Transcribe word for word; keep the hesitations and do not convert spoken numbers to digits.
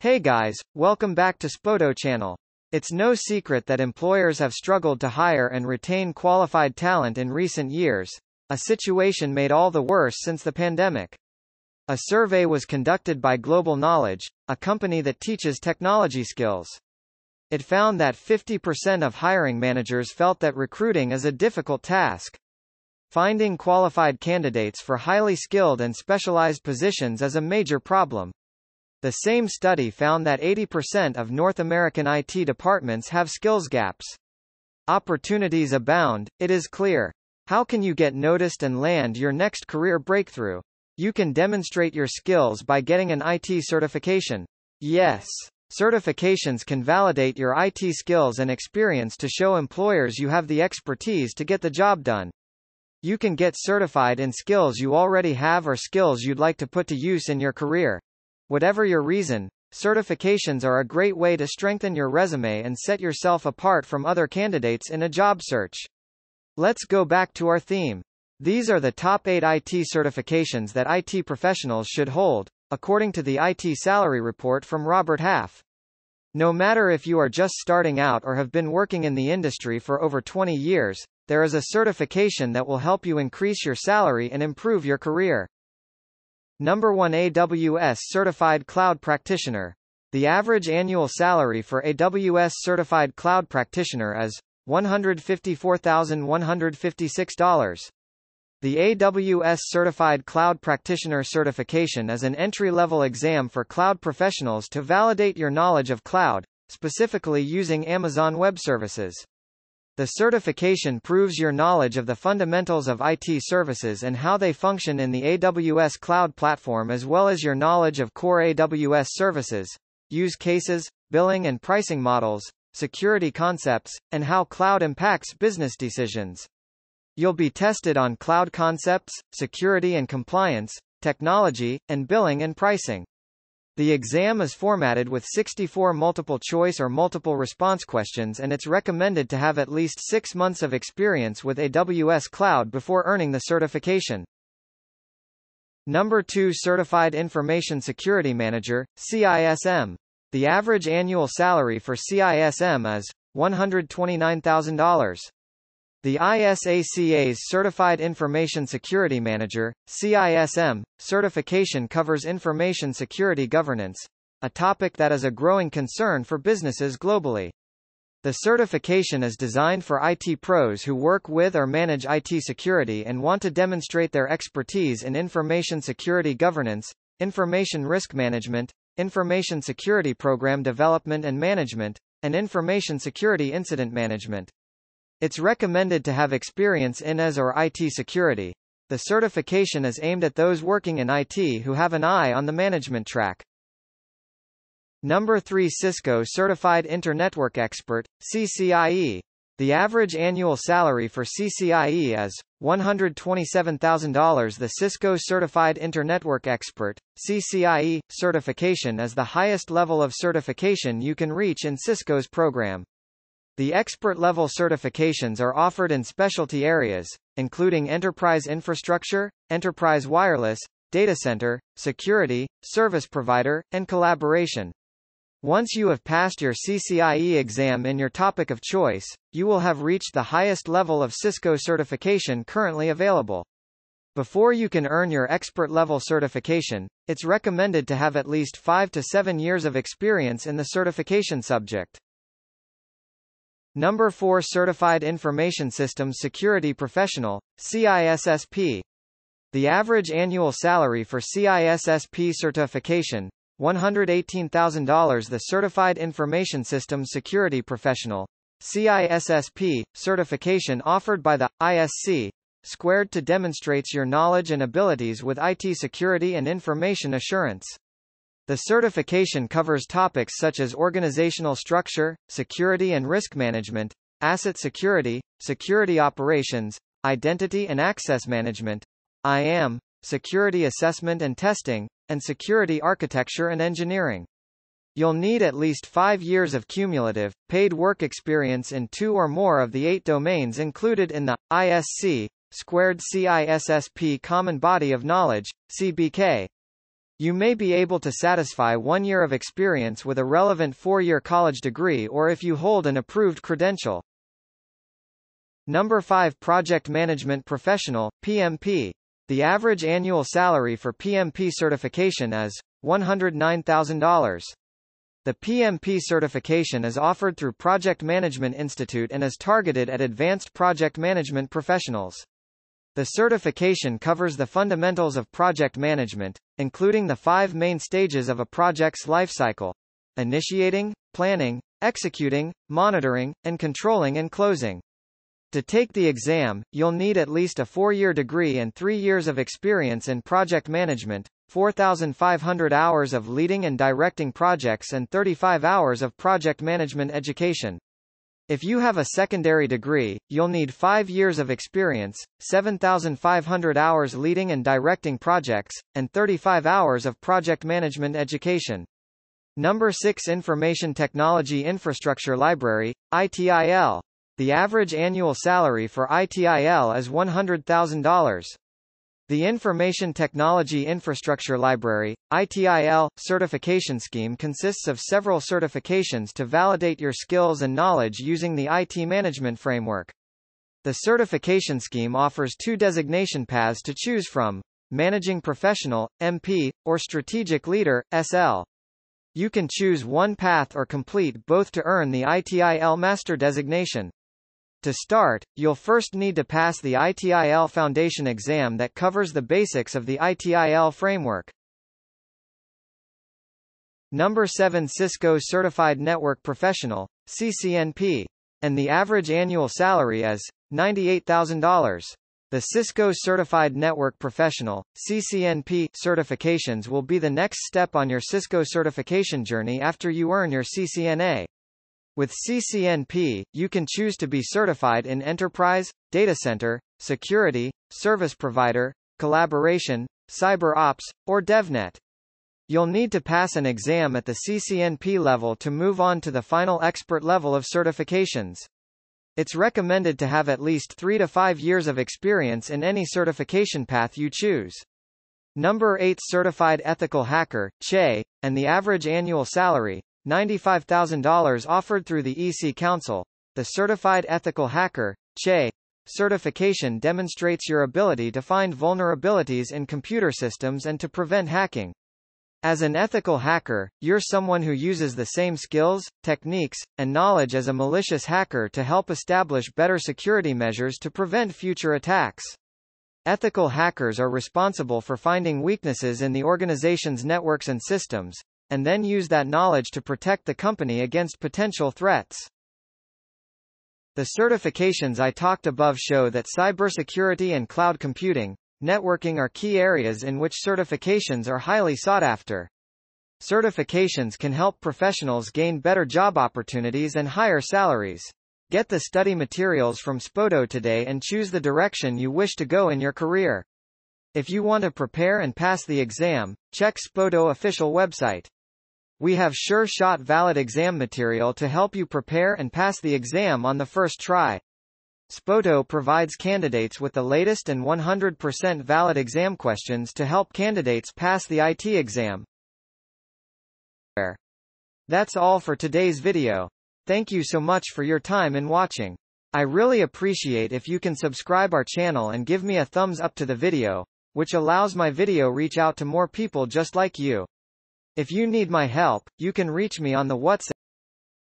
Hey guys, welcome back to Spoto Channel. It's no secret that employers have struggled to hire and retain qualified talent in recent years, a situation made all the worse since the pandemic. A survey was conducted by Global Knowledge, a company that teaches technology skills. It found that fifty percent of hiring managers felt that recruiting is a difficult task. Finding qualified candidates for highly skilled and specialized positions is a major problem. The same study found that eighty percent of North American I T departments have skills gaps. Opportunities abound, it is clear. How can you get noticed and land your next career breakthrough? You can demonstrate your skills by getting an I T certification. Yes, certifications can validate your I T skills and experience to show employers you have the expertise to get the job done. You can get certified in skills you already have or skills you'd like to put to use in your career. Whatever your reason, certifications are a great way to strengthen your resume and set yourself apart from other candidates in a job search. Let's go back to our theme. These are the top eight I T certifications that I T professionals should hold, according to the I T salary report from Robert Half. No matter if you are just starting out or have been working in the industry for over twenty years, there is a certification that will help you increase your salary and improve your career. Number one, A W S Certified Cloud Practitioner. The average annual salary for A W S Certified Cloud Practitioner is one hundred fifty-four thousand one hundred fifty-six dollars. The A W S Certified Cloud Practitioner certification is an entry-level exam for cloud professionals to validate your knowledge of cloud, specifically using Amazon Web Services. The certification proves your knowledge of the fundamentals of I T services and how they function in the A W S cloud platform, as well as your knowledge of core A W S services, use cases, billing and pricing models, security concepts, and how cloud impacts business decisions. You'll be tested on cloud concepts, security and compliance, technology, and billing and pricing. The exam is formatted with sixty-four multiple-choice or multiple-response questions, and it's recommended to have at least six months of experience with A W S Cloud before earning the certification. Number two, Certified Information Security Manager, C I S M. The average annual salary for C I S M is one hundred twenty-nine thousand dollars. The ISACA's Certified Information Security Manager, C I S M, certification covers information security governance, a topic that is a growing concern for businesses globally. The certification is designed for I T pros who work with or manage I T security and want to demonstrate their expertise in information security governance, information risk management, information security program development and management, and information security incident management. It's recommended to have experience in I S or I T security. The certification is aimed at those working in I T who have an eye on the management track. Number three, Cisco Certified Internetwork Expert, C C I E. The average annual salary for C C I E is one hundred twenty-seven thousand dollars. The Cisco Certified Internetwork Expert, C C I E, certification is the highest level of certification you can reach in Cisco's program. The expert-level certifications are offered in specialty areas, including enterprise infrastructure, enterprise wireless, data center, security, service provider, and collaboration. Once you have passed your C C I E exam in your topic of choice, you will have reached the highest level of Cisco certification currently available. Before you can earn your expert-level certification, it's recommended to have at least five to seven years of experience in the certification subject. Number four, Certified Information Systems Security Professional, C I S S P. The average annual salary for C I S S P certification, one hundred eighteen thousand dollars. The Certified Information Systems Security Professional, C I S S P, certification offered by the I S C squared to demonstrates your knowledge and abilities with I T security and information assurance. The certification covers topics such as organizational structure, security and risk management, asset security, security operations, identity and access management, I A M, security assessment and testing, and security architecture and engineering. You'll need at least five years of cumulative, paid work experience in two or more of the eight domains included in the I S C squared C I S S P Common Body of Knowledge, C B K. You may be able to satisfy one year of experience with a relevant four-year college degree or if you hold an approved credential. Number five, Project Management Professional, P M P. The average annual salary for P M P certification is one hundred nine thousand dollars. The P M P certification is offered through Project Management Institute and is targeted at advanced project management professionals. The certification covers the fundamentals of project management, including the five main stages of a project's lifecycle: initiating, planning, executing, monitoring, and controlling and closing. To take the exam, you'll need at least a four-year degree and three years of experience in project management, four thousand five hundred hours of leading and directing projects and thirty-five hours of project management education. If you have a secondary degree, you'll need five years of experience, seven thousand five hundred hours leading and directing projects, and thirty-five hours of project management education. Number six, Information Technology Infrastructure Library, I T I L. The average annual salary for I T I L is one hundred thousand dollars. The Information Technology Infrastructure Library, I T I L, certification scheme consists of several certifications to validate your skills and knowledge using the I T management framework. The certification scheme offers two designation paths to choose from: Managing Professional, M P, or Strategic Leader, S L. You can choose one path or complete both to earn the I T I L Master designation. To start, you'll first need to pass the I T I L Foundation exam that covers the basics of the I T I L framework. Number seven, Cisco Certified Network Professional, C C N P. And the average annual salary is ninety-eight thousand dollars. The Cisco Certified Network Professional, C C N P, certifications will be the next step on your Cisco certification journey after you earn your C C N A. With C C N P, you can choose to be certified in enterprise, data center, security, service provider, collaboration, cyber ops, or DevNet. You'll need to pass an exam at the C C N P level to move on to the final expert level of certifications. It's recommended to have at least three to five years of experience in any certification path you choose. Number eight, Certified Ethical Hacker, C H E, and the average annual salary, ninety-five thousand dollars, offered through the E C Council. The Certified Ethical Hacker, C H E, certification demonstrates your ability to find vulnerabilities in computer systems and to prevent hacking. As an ethical hacker, you're someone who uses the same skills, techniques, and knowledge as a malicious hacker to help establish better security measures to prevent future attacks. Ethical hackers are responsible for finding weaknesses in the organization's networks and systems, and then use that knowledge to protect the company against potential threats. The certifications I talked above show that cybersecurity and cloud computing, networking are key areas in which certifications are highly sought after. Certifications can help professionals gain better job opportunities and higher salaries. Get the study materials from Spoto today and choose the direction you wish to go in your career. If you want to prepare and pass the exam, check Spoto official website. We have sure-shot valid exam material to help you prepare and pass the exam on the first try. Spoto provides candidates with the latest and one hundred percent valid exam questions to help candidates pass the I T exam. That's all for today's video. Thank you so much for your time in watching. I really appreciate if you can subscribe our channel and give me a thumbs up to the video, which allows my video reach out to more people just like you. If you need my help, you can reach me on the WhatsApp.